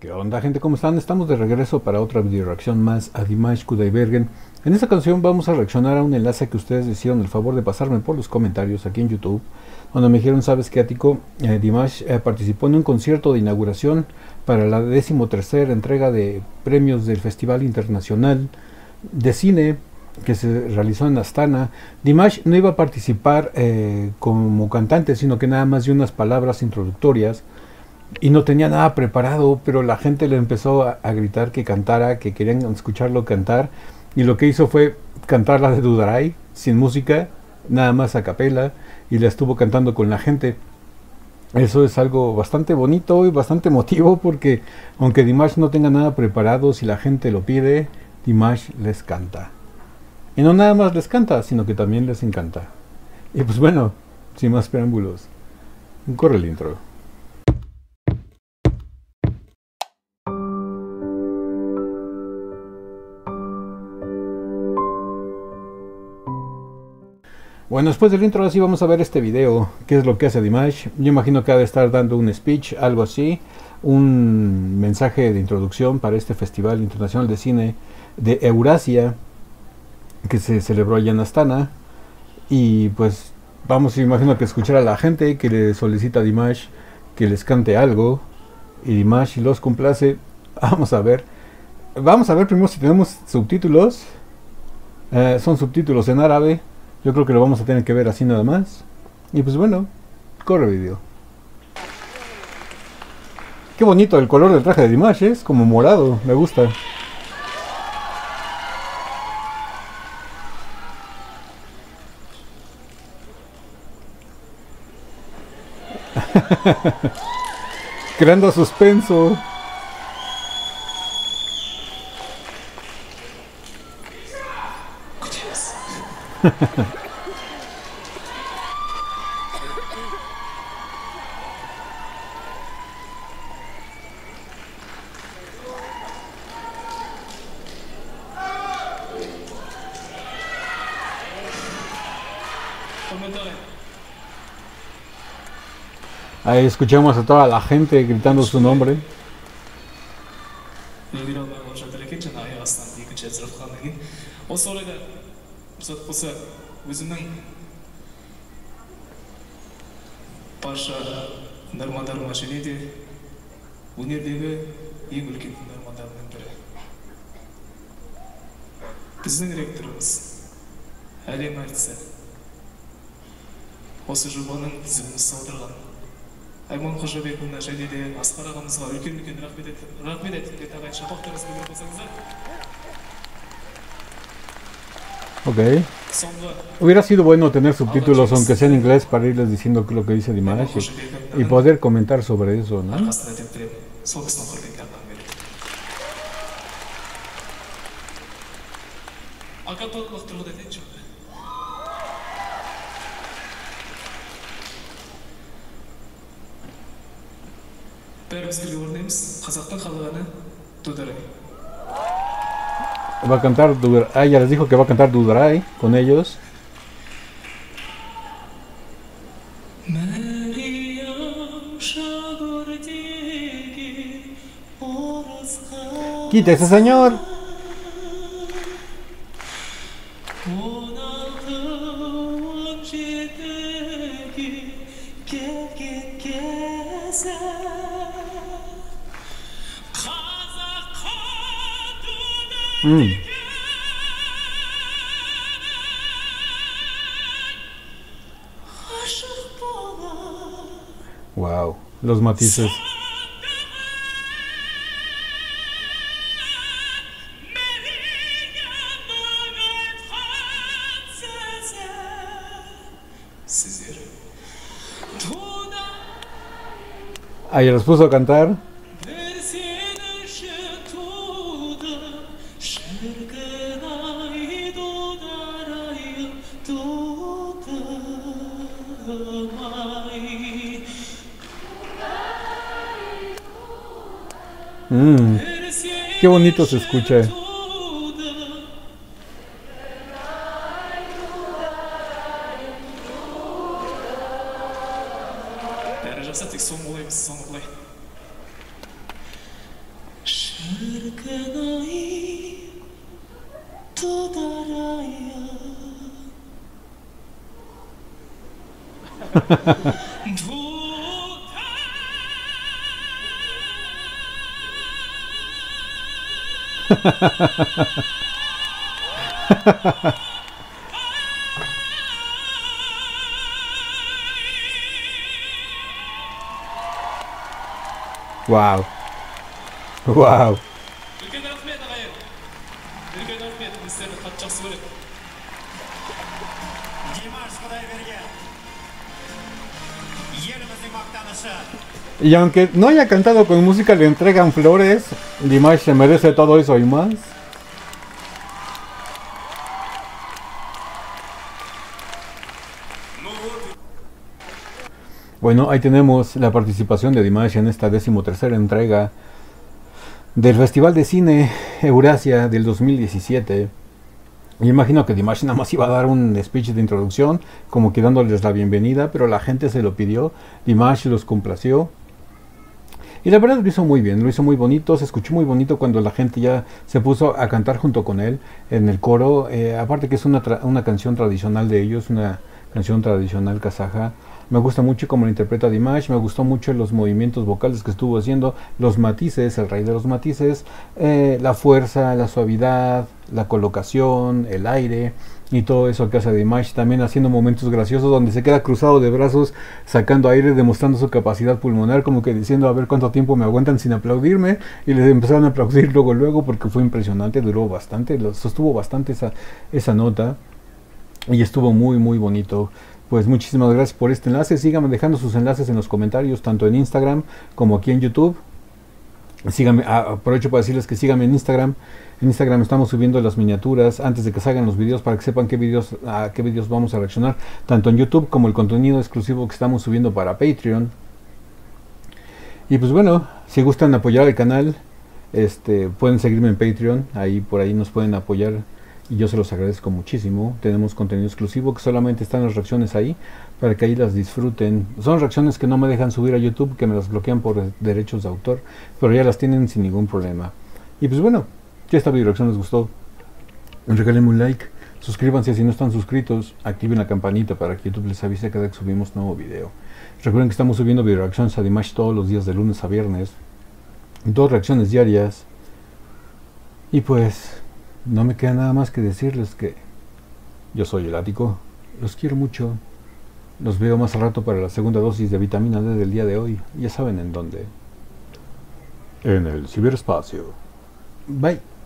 ¿Qué onda, gente? ¿Cómo están? Estamos de regreso para otra video reacción más a Dimash Kudaibergen. En esta ocasión vamos a reaccionar a un enlace que ustedes hicieron el favor de pasarme por los comentarios aquí en YouTube, donde me dijeron: ¿sabes qué, Atico? Dimash participó en un concierto de inauguración para la 13ª entrega de premios del Festival Internacional de Cine que se realizó en Astana. Dimash no iba a participar como cantante, sino que nada más dio unas palabras introductorias y no tenía nada preparado, pero la gente le empezó a gritar que cantara, que querían escucharlo cantar, y lo que hizo fue cantar la de Dudaray, sin música, nada más a capela, y la estuvo cantando con la gente. Eso es algo bastante bonito y bastante emotivo, porque aunque Dimash no tenga nada preparado, si la gente lo pide, Dimash les canta. Y no nada más les canta, sino que también les encanta. Y pues bueno, sin más preámbulos, corre el intro. Bueno, después del intro, así vamos a ver este video. ¿Qué es lo que hace Dimash? Yo imagino que ha de estar dando un speech, algo así, un mensaje de introducción para este Festival Internacional de Cine de Eurasia que se celebró allá en Astana. Y pues vamos, imagino que escuchar a la gente que le solicita a Dimash que les cante algo, y Dimash los complace. Vamos a ver primero si tenemos subtítulos. Son subtítulos en árabe. Yo creo que lo vamos a tener que ver así nada más. Y pues bueno, corre video. Qué bonito el color del traje de Dimash, es como morado, me gusta. Creando suspenso. Ahí escuchamos a toda la gente gritando su nombre. Okay. Hubiera sido bueno tener subtítulos, aunque sea en inglés, para irles diciendo lo que dice Dimash y poder comentar sobre eso, ¿no? Va a cantar Dudaray. Ah, ya les dijo que va a cantar Dudaray con ellos. ¡Quita ese señor! Wow, los matices. Ah, ya los puso a cantar. Qué bonito se escucha. Wow. Wow. Y aunque no haya cantado con música, le entregan flores. Dimash se merece todo eso y más. Bueno, ahí tenemos la participación de Dimash en esta 13ª entrega del Festival de Cine Eurasia del 2017. Y imagino que Dimash nada más iba a dar un speech de introducción, como que dándoles la bienvenida, pero la gente se lo pidió, Dimash los complació. Y la verdad lo hizo muy bien, lo hizo muy bonito, se escuchó muy bonito cuando la gente ya se puso a cantar junto con él en el coro. Aparte que es una canción tradicional de ellos, una canción tradicional kazaja. Me gusta mucho cómo lo interpreta Dimash, me gustó mucho los movimientos vocales que estuvo haciendo, los matices, el rey de los matices, la fuerza, la suavidad, la colocación, el aire y todo eso que hace Dimash, también haciendo momentos graciosos donde se queda cruzado de brazos, sacando aire, demostrando su capacidad pulmonar, como que diciendo a ver cuánto tiempo me aguantan sin aplaudirme, y les empezaron a aplaudir luego porque fue impresionante, duró bastante, sostuvo bastante esa nota y estuvo muy bonito. Pues muchísimas gracias por este enlace, síganme dejando sus enlaces en los comentarios, tanto en Instagram como aquí en YouTube. Síganme, aprovecho para decirles que síganme en Instagram. En Instagram estamos subiendo las miniaturas antes de que salgan los videos para que sepan a qué videos vamos a reaccionar, tanto en YouTube como el contenido exclusivo que estamos subiendo para Patreon. Y pues bueno, si gustan apoyar el canal, pueden seguirme en Patreon, ahí por ahí nos pueden apoyar. Y yo se los agradezco muchísimo. Tenemos contenido exclusivo que solamente están las reacciones ahí, para que ahí las disfruten. Son reacciones que no me dejan subir a YouTube, que me las bloquean por derechos de autor, pero ya las tienen sin ningún problema. Y pues bueno, si esta video reacción les gustó, regálenme un like, suscríbanse si no están suscritos, activen la campanita para que YouTube les avise cada que subimos nuevo video. Recuerden que estamos subiendo video reacciones a Dimash todos los días de lunes a viernes, 2 reacciones diarias. Y pues no me queda nada más que decirles que yo soy El Atico, los quiero mucho, los veo más al rato para la segunda dosis de vitamina D del día de hoy, ya saben en dónde, en el ciberespacio. Bye.